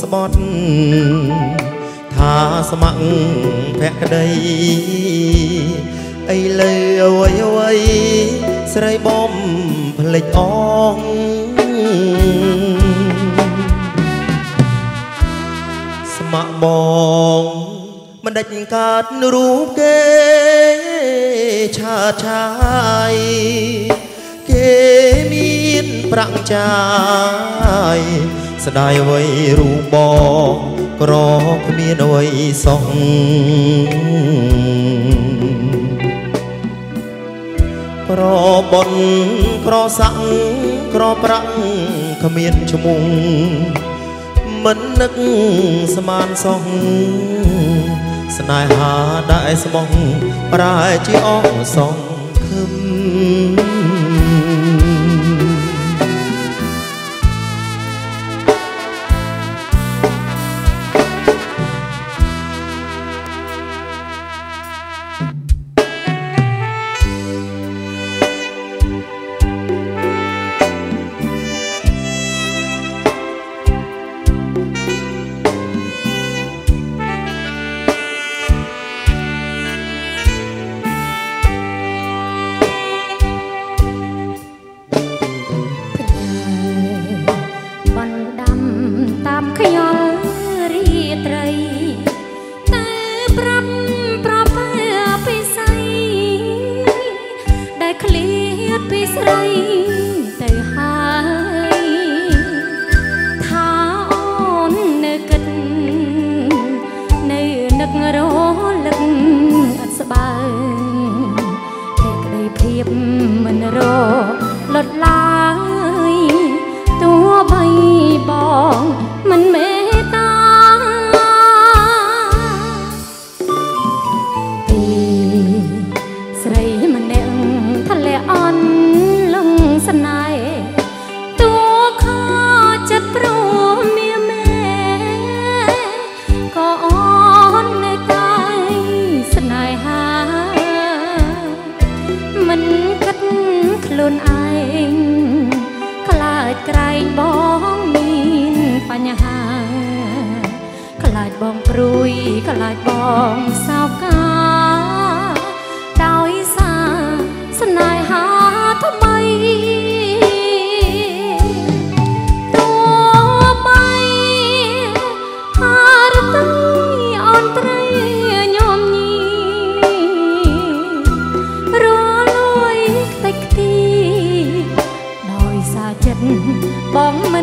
สบดทาสมังแพะใดไอเลยเอาไว้ไว้ใส่บอมผลิตอองสมักบองมันได้การรู้เกชาชายเกมีนปรังใจสดายไว้รู้บอกกรอกมีนไว้สองกรอบนกรอสังกรอปรังขมีนชมุงมันนึกสมานสองสนายหาได้สมองปลายจีอ้อสองคืมបងម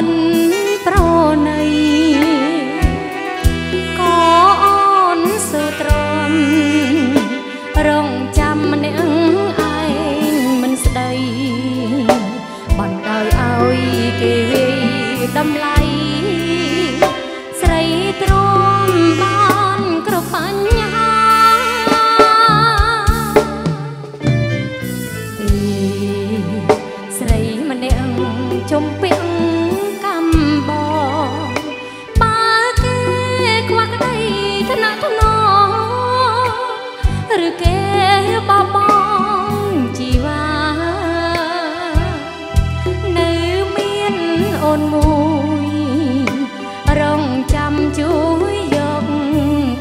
ិនប្រណី ร้องจำมันยังไอมันสดายบันไดเอาอีเกยดำไหลใส่ตรมบานกระปัญหาใส่มันยังจมเปียงกำบ่อปากเกยควักได้ถนัดถนอหรือเกยบ่มองจีวาในเมียนโอนมุยร้องจำจุยยก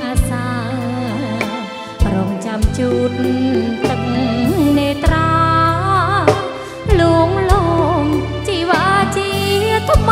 อาสาร้องจำจุดตึงเนตราลวงลมจีวาจีทำไม